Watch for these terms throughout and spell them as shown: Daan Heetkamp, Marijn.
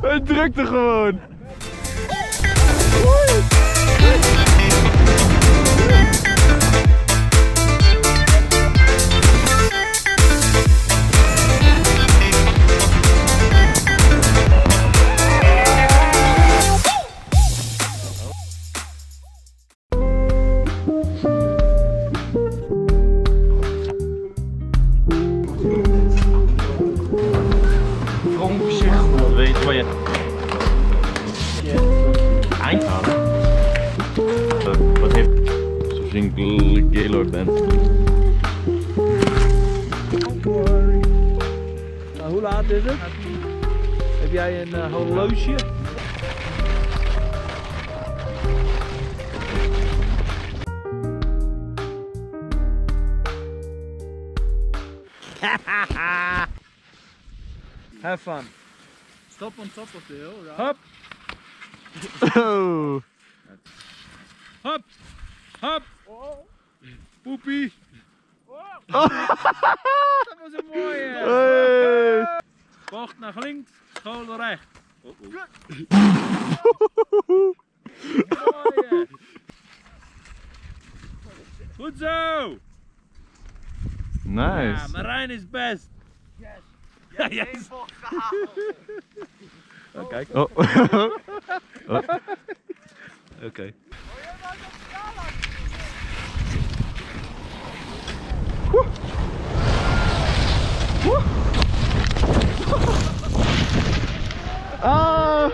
Hij drukte gewoon. Hoe laat is het? Heb jij een horloge? Have fun. Stop on top of the hill, right? Hop! Oh. Hop! Hop! Oh. Poepie! Wow. Dat was een mooie! Hey. Bocht naar links, school naar rechts. Oh oh. Mooie! Goed zo! Nice! Ja, Marijn is best! Yes! Yes! Yes. Oh, kijk! Oh! Oh. Oké. Okay. Woe. Woe. Ah. Ah.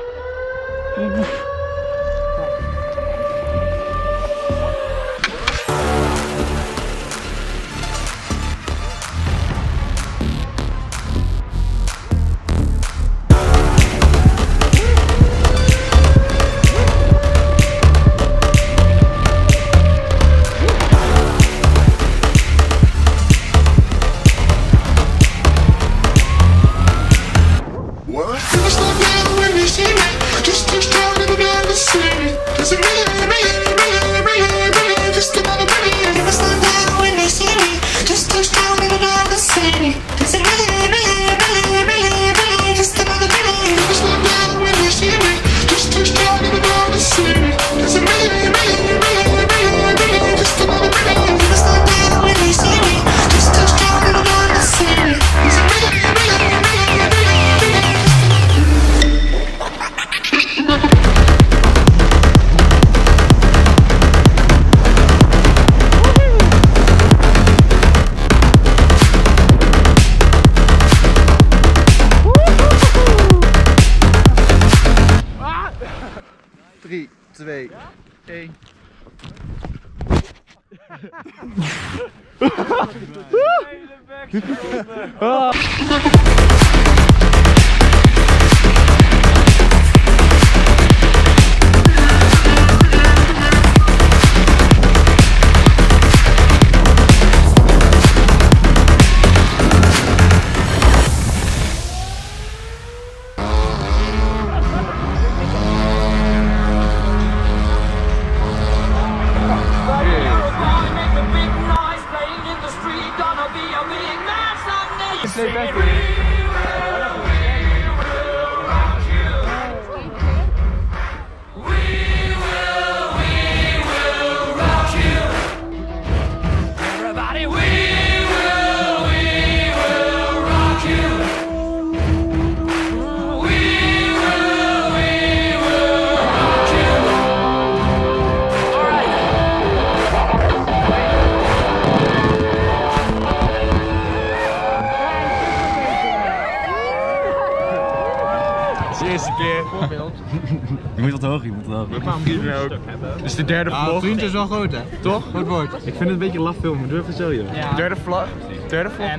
Je moet het hoog. We gaan hem ook. Het is de derde vlog. De vriend is wel groot, hè? Toch? Goed woord. Ik vind het een beetje laf filmen, durf ik zo, joh. Ja. Derde vlog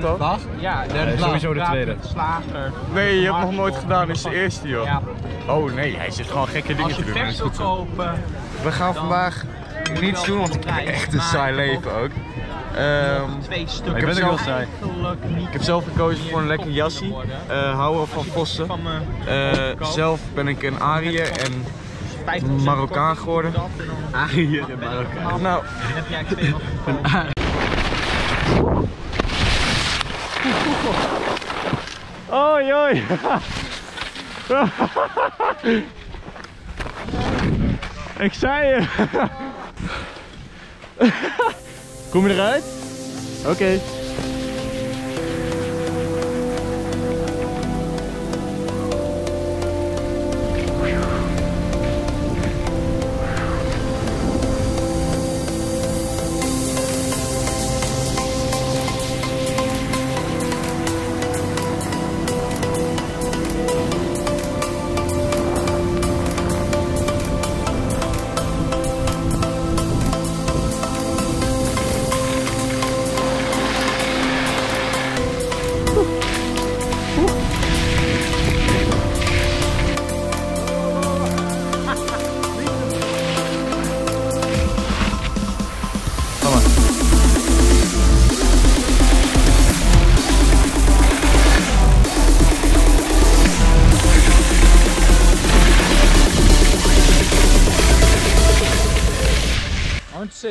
toch? Wacht? Ja, derde vlog. Sowieso de tweede. Slager. Nee, je hebt nog nooit gedaan, dit is de eerste, joh. Ja. Oh nee, hij zit gewoon gekke dingen te doen. Als je wil kopen... We gaan vandaag niets doen, want ik heb echt een saai leven ook. Ik ben er heel saai. Ik heb zelf gekozen voor een lekker jassie. Houden van vossen. Zelf ben ik een Ariër en Marokkaan geworden. Ariër en Marokkaan. Nou. Een Ariër. Oi, oi. Ik zei je. Kom je eruit? Oké. Okay.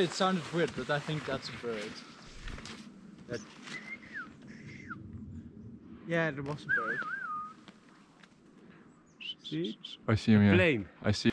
It sounded weird, but I think that's a bird. That... Yeah, there was a bird. See? I see him, yeah. Blame. I see.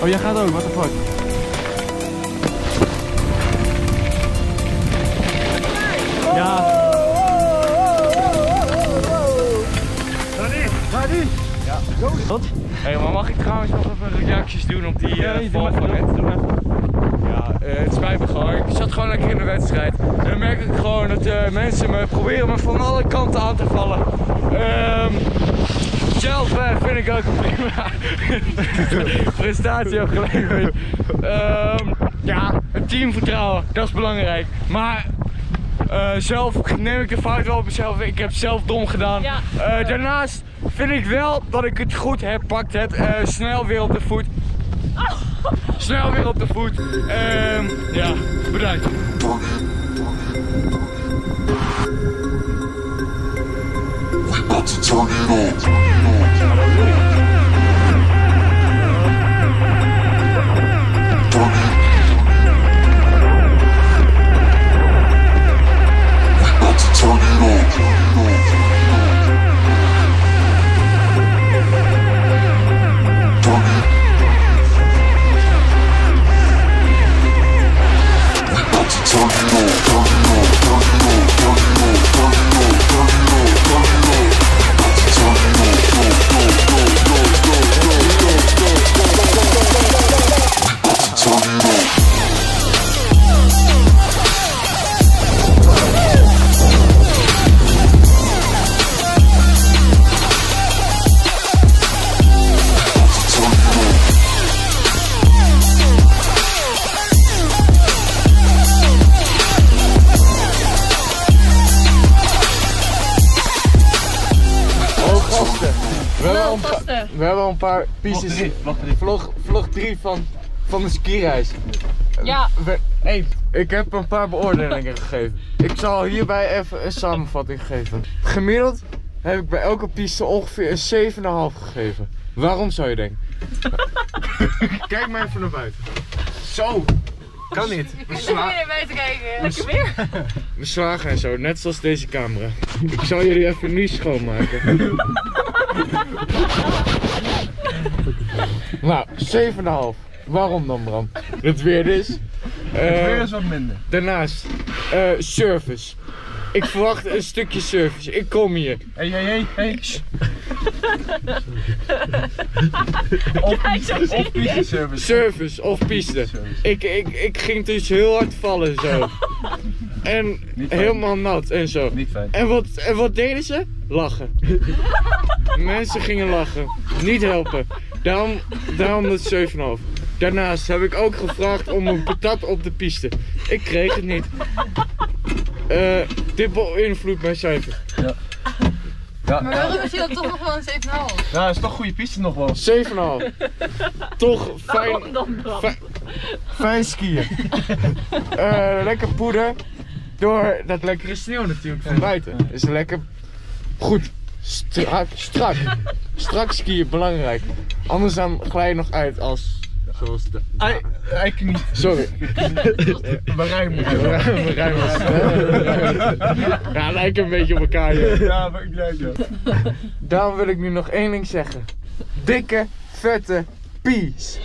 Oh, jij gaat ook, what the fuck? Ja! Ga erin! Ja, zo is het! Hé, maar mag ik trouwens nog even reacties doen op die val van net? Ja, het spijt me gewoon. Ik zat gewoon lekker in de wedstrijd. En dan merk ik gewoon dat mensen me proberen me van alle kanten aan te vallen. Zelf vind ik ook een prima prestatie opgeleverd. Ja, het teamvertrouwen, dat is belangrijk. Maar zelf neem ik de fout wel op mezelf. Ik heb zelf dom gedaan. Ja. Daarnaast vind ik wel dat ik het goed heb pakt. Snel weer op de voet. Oh. Snel weer op de voet. Ja, bedankt. We got to turn it on. We hebben al een paar pistes. Vlog 3 van de skireis. Ja. Ik heb een paar beoordelingen gegeven. Ik zal hierbij even een samenvatting geven. Gemiddeld heb ik bij elke piste ongeveer een 7,5 gegeven. Waarom zou je denken? Kijk maar even naar buiten. Zo. Kan niet. Lekker weer. Mijn slagen en zo, net zoals deze camera. Ik zal jullie even nu schoonmaken. Nou, 7,5. Waarom dan, Bram? Het weer is wat minder. Daarnaast, service. Ik verwacht een stukje service. Ik kom hier. Hé, hé, hé. Of piste service. Service of piste. Ik ging dus heel hard vallen zo. En helemaal nat en zo. Niet fijn. En wat deden ze? Lachen. Mensen gingen lachen. Niet helpen. Daarom dat 7,5. Daarnaast heb ik ook gevraagd om een patat op de piste. Ik kreeg het niet. Dit beïnvloedt mijn cijfer. Ja. Ja. Maar waarom is je dat toch nog wel een 7,5? Ja, dat is toch goede piste nog wel. 7,5. Toch fijn. Fijn skiën. Lekker poeder. Door dat lekkere sneeuw natuurlijk van buiten. Is lekker goed. Strak skiën, belangrijk. Anders dan glij je nog uit als... Zoals de... Ik niet. Sorry. Marijn moet je wel. Marijn was het. Ja, lijken een beetje op elkaar. Joh. Ja, maar ik lijk wel. Daarom wil ik nu nog één ding zeggen. Dikke, vette peace.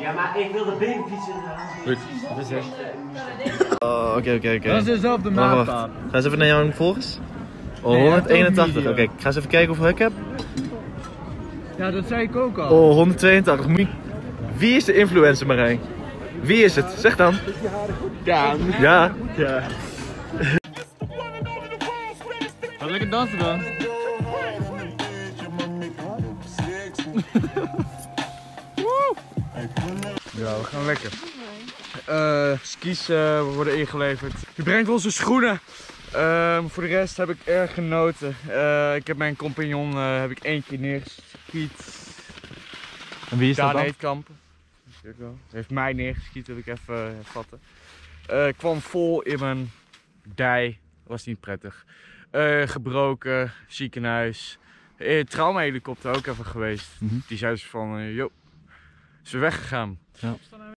Ja, maar ik wil de babyfietsen. Goed, dat is echt. Oké. Dat is dezelfde maat. Ga eens even naar jouw volgers. Oh, 181. Oké, ik ga eens even kijken hoeveel ik heb. Ja, dat zei ik ook al. Oh, 182. Wie is de influencer, Marijn? Wie is het? Zeg dan. Daan. Ja. Ja. Ga lekker dansen dan. Ja, we gaan lekker. Skis worden ingeleverd. Je brengt onze schoenen. Voor de rest heb ik erg genoten. Ik heb mijn compagnon één keer neergeskiet. En wie is dat dan? Daan Heetkamp. Heeft mij neergeskiet, wil ik even vatten. Ik kwam vol in mijn dij. Was niet prettig. Gebroken, ziekenhuis. Traumahelikopter ook even geweest. Die zei ze van, joh. Is weer weggegaan. Ja.